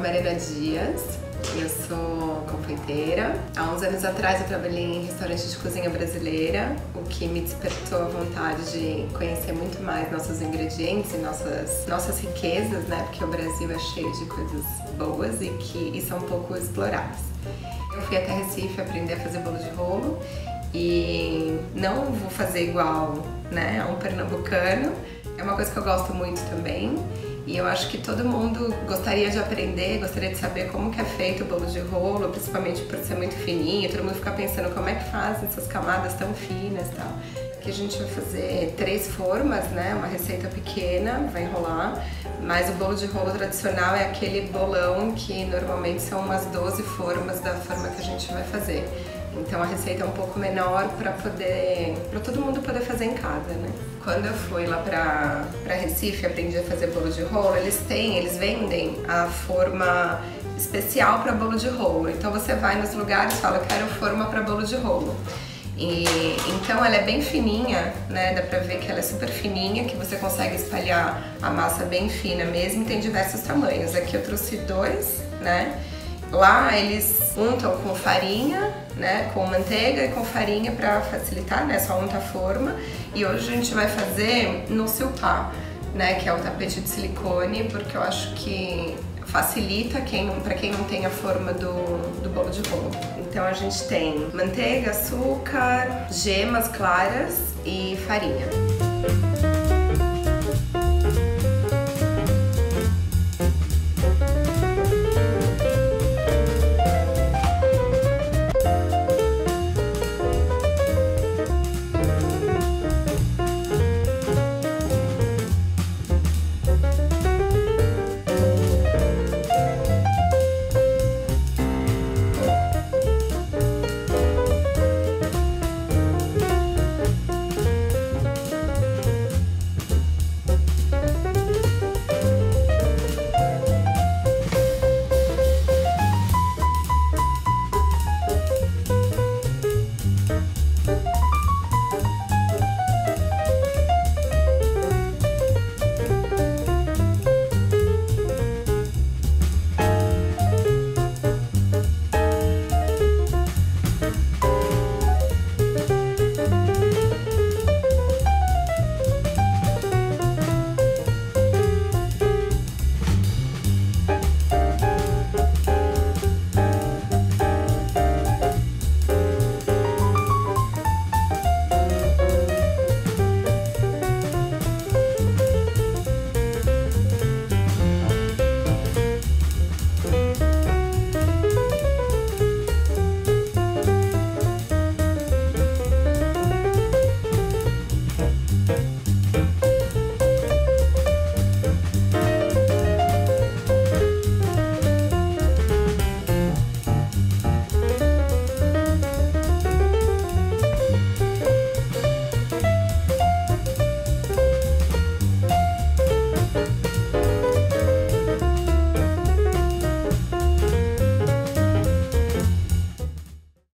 chamo Mariana Dias, eu sou confeiteira. Há uns anos atrás eu trabalhei em restaurantes de cozinha brasileira, o que me despertou a vontade de conhecer muito mais nossos ingredientes e nossas riquezas, né? Porque o Brasil é cheio de coisas boas e que são pouco exploradas. Eu fui até Recife aprender a fazer bolo de rolo e não vou fazer igual, né, a um pernambucano. É uma coisa que eu gosto muito também. E eu acho que todo mundo gostaria de aprender, gostaria de saber como que é feito o bolo de rolo, principalmente por ser muito fininho, todo mundo fica pensando como é que faz essas camadas tão finas e tal. Aqui a gente vai fazer três formas, né? Uma receita pequena, vai enrolar, mas o bolo de rolo tradicional é aquele bolão que normalmente são umas 12 formas da forma que a gente vai fazer. Então a receita é um pouco menor para todo mundo poder fazer em casa, né? Quando eu fui lá para Recife, aprendi a fazer bolo de rolo, eles vendem a forma especial para bolo de rolo. Então você vai nos lugares e fala, eu quero forma para bolo de rolo. E então ela é bem fininha, né? Dá pra ver que ela é super fininha, que você consegue espalhar a massa bem fina mesmo, e tem diversos tamanhos. Aqui eu trouxe dois, né? Lá eles untam com farinha, né, com manteiga e com farinha para facilitar, né, só unta a forma. E hoje a gente vai fazer no silpá, né, que é o tapete de silicone, porque eu acho que facilita para quem não tem a forma do bolo de rolo. Então a gente tem manteiga, açúcar, gemas claras e farinha.